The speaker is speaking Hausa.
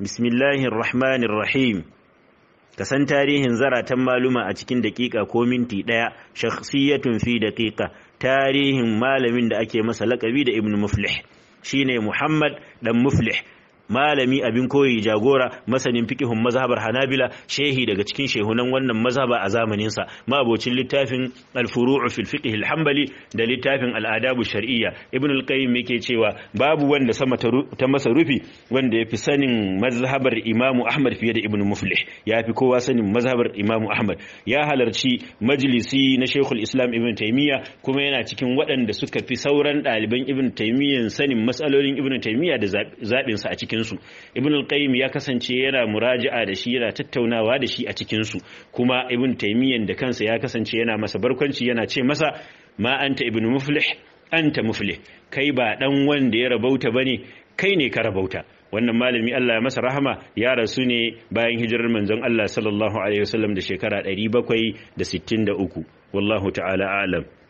Bismillahirrahmanirrahim. Ka san tarihin zaratan maluma a cikin daƙiƙa ko minti ɗaya. Shakhsiyatun fi daƙiƙa, tarihin malamin da ake masa laƙabi da Ibn Muflih, shine Muhammad dan Muflih, malami abin koyi, jagora, masanin fiqihun mazhabar Hanabila, shehi daga cikin shehunan wannan mazhaba a zamanin sa, mabocin littafin al-furu' fil fiqh al-hanbali da littafin al-adab ash-shar'iyya. Ibn al-Qayyim yake cewa babu wanda sama ta masa rufi wanda yafi sanin mazhabar Imam Ahmad fiye da Ibn Muflih, yafi kowa sanin mazhabar Imam Ahmad. Ya halarci majalisi na Sheikhul Islam Ibn Taymiyyah, kuma yana cikin waɗanda suka fi sauran ɗaliban Ibn Taymiyyah sanin masalolin Ibn Taymiyyah da zabin sa a cikin su. Ibn al-Qayyim ya kasance yana muraja'a da shi, yana tattaunawa da shi a cikin su, kuma Ibn Taymiyyah da kansa ya kasance yana masa barkwanci, yana ce masa ma anta Ibn Muflih anta muflih, kai ba dan wanda ya rabauta bane, kai ne ka rabauta. Wannan malami Allah ya masa rahama ya rasu ne bayan hijirar manzon Allah sallallahu alaihi wasallam da shekara 763. Wallahu ta'ala a'lam.